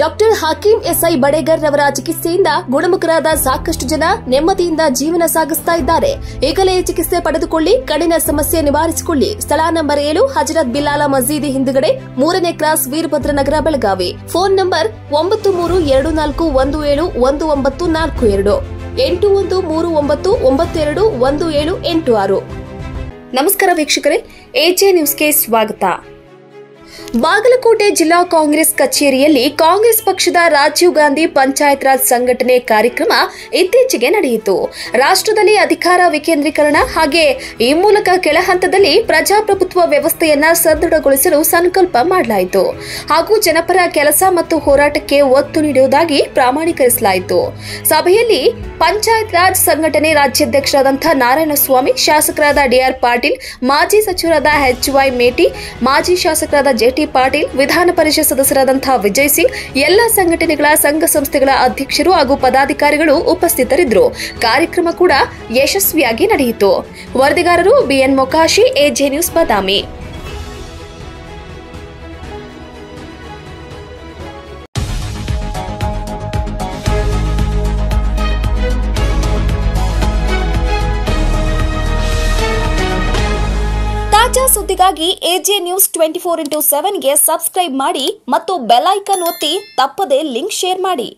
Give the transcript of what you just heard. Doctor Hakim SI Badegar ಅವರ ಚಿಕಿತ್ಸೆಯಿಂದ ಗುಣಮುಖರಾದ ಸಾಕಷ್ಟು ಜನ ನೆಮ್ಮದಿಯಿಂದ ಜೀವನ ಸಾಗಿಸ್ತಾ ಇದ್ದಾರೆ. ಈಗಲೇ ಚಿಕಿತ್ಸೆ ಪಡೆದುಕೊಳ್ಳಿ, ಕಣ್ಣಿನ ಸಮಸ್ಯೆ ನಿವಾರಿಸಿಕೊಳ್ಳಿ. ಸ್ಥಳ ನಂಬರ್ 7 ಹಜರತ್ ಬಿಲಾಲ ಮಸೀದಿ ಹಿಂದುಗಡೆ 3ನೇ cross, Veerabhadra Nagar, Belagavi. Phone number 9324171942 8139921786. ನಮಸ್ಕಾರ ವೀಕ್ಷಕರೇ, ಎಜೆ ನ್ಯೂಸ್ಗೆ ಸ್ವಾಗತ. ಬಾಗಲಕೋಟೆ ಜಿಲ್ಲಾ ಕಾಂಗ್ರೆಸ್ ಕಚೇರಿಯಲ್ಲಿ ಕಾಂಗ್ರೆಸ್ ಪಕ್ಷದ ರಾಜೀವ್ ಗಾಂಧಿ ಪಂಚಾಯತ್ ರಾಜ್ ಸಂಘಟನೆ ಕಾರ್ಯಕ್ರಮ ಇತ್ತೀಚೆಗೆ ನಡೆಯಿತು. ರಾಷ್ಟ್ರದಲ್ಲಿ ಅಧಿಕಾರ ವಿಕೇಂದ್ರೀಕರಣ ಹಾಗೆ ಈ ಮೂಲಕ ಕೆಳಹಂತದಲ್ಲಿ ಪ್ರಜಾಪ್ರಭುತ್ವ ವ್ಯವಸ್ಥೆಯನ್ನ ಸದೃಢಗೊಳಿಸಲು ಸಂಕಲ್ಪ ಮಾಡಲಾಯಿತು ಹಾಗೂ ಜನಪರ ಕೆಲಸ ಮತ್ತು ಹೋರಾಟಕ್ಕೆ ಒತ್ತು ನೀಡುವುದಾಗಿ ಪ್ರಮಾಣೀಕರಿಸಲಾಯಿತು. ಸಭೆಯಲ್ಲಿ ಪಂಚಾಯತ್ ರಾಜ್ ಸಂಘಟನೆ ರಾಜ್ಯಾಧ್ಯಕ್ಷರಾದಂಥ ನಾರಾಯಣ ಸ್ವಾಮಿ, ಶಾಸಕರಾದ ಡಿಆರ್ ಪಾಟೀಲ್, ಮಾಜಿ ಸಚಿವರಾದ ಎಚ್.ವೈ. ಮೇಟಿ, ಮಾಜಿ ಶಾಸಕರಾದ ಜೆ.ಟಿ. ಪಾಟೀಲ್, ವಿಧಾನ ಪರಿಷತ್ ಸದಸ್ಯರಾದಂತಹ ವಿಜಯ್ ಸಿಂಗ್, ಎಲ್ಲಾ ಸಂಘಟನೆಗಳ ಸಂಘ ಸಂಸ್ಥೆಗಳ ಅಧ್ಯಕ್ಷರು ಹಾಗೂ ಪದಾಧಿಕಾರಿಗಳು ಉಪಸ್ಥಿತರಿದ್ದರು. ಕಾರ್ಯಕ್ರಮ ಕೂಡ ಯಶಸ್ವಿಯಾಗಿ ನಡೆಯಿತು. ವರದಿಗಾರರು B N. Mokashi, AJ news Badami. ತಾಜಾ ಸುದ್ದಿಗಾಗಿ AJ ನ್ಯೂಸ್ 24x7 ಗೆ ಸಬ್ಸ್ಕ್ರೈಬ್ ಮಾಡಿ ಮತ್ತು ಬೆಲ್ ಐಕಾನ್ ಒತ್ತಿ ತಪ್ಪದೇ ಲಿಂಕ್ ಶೇರ್ ಮಾಡಿ.